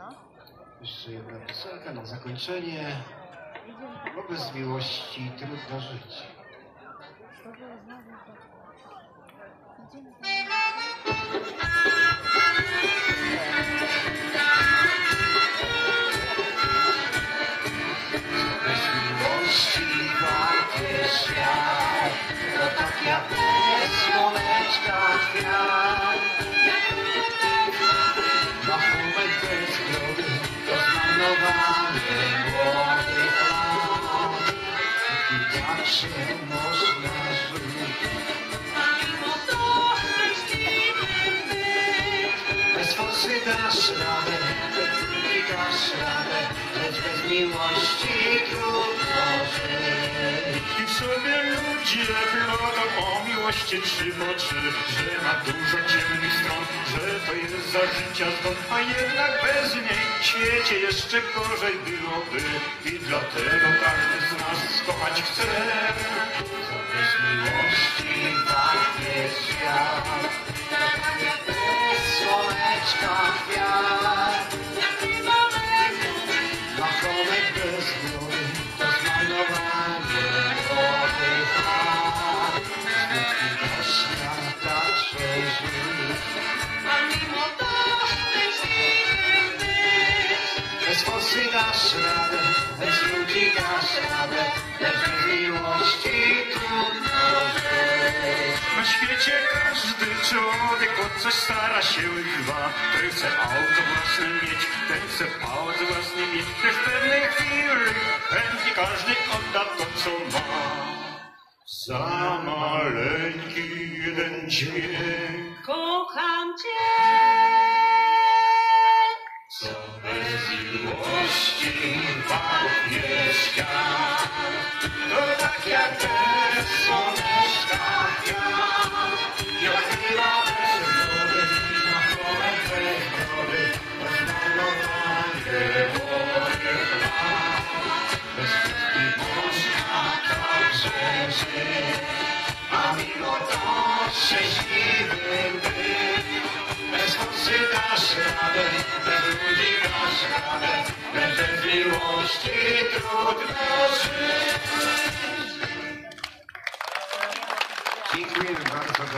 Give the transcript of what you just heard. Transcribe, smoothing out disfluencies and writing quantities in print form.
No. Jeszcze jedna piosenka na zakończenie. Bo bez miłości trudno żyć. Bez miłości warty świat, to tak jak bez słoneczka kwiat. Machunek bez grody to zmarnowany młody lat. I tak się można żyć. Mimo to szczęśliwym być. Bez forsy dasz radę, nie dasz radę, lecz bez miłości trudno żyć. I w sobie ludzie plotą o miłości trzymoczy, że ma dużo ciemnych stron, że to jest za życia zgon, a jednak bez niej w świecie jeszcze gorzej byłoby. I dlatego każdy z nas kochać chce. Za bez miłości walnie świat, tak jak bez słoneczka kwiat. Machonek bez góry to zmarnowanie wody fal. Skutki na świata przeżył. A mimo to szczęśliwym być. Bez forsy dasz radę, bez ludzi dasz radę, lecz bez miłości trudno żyć. Na świecie każdy człowiek o coś stara się chyba. Ten chce auto własne mieć, ten chce pałac własny mieć. Też w pewnej chwili chętnie każdy odda to, co ma. Za maleńki jeden dźwięk kocham cię. Za bez miłości walnie świat, to tak jak bez słoneczka kwiat. Ja chyba bez góry, machonek bez góry, rozmalowanie wody fal. Bez chustki można także żyć, a mimo to szczęśliwym być. Bez forsy dasz radę, bez ludzi dasz radę, lecz bez miłości trudno żyć. Dziękujemy bardzo.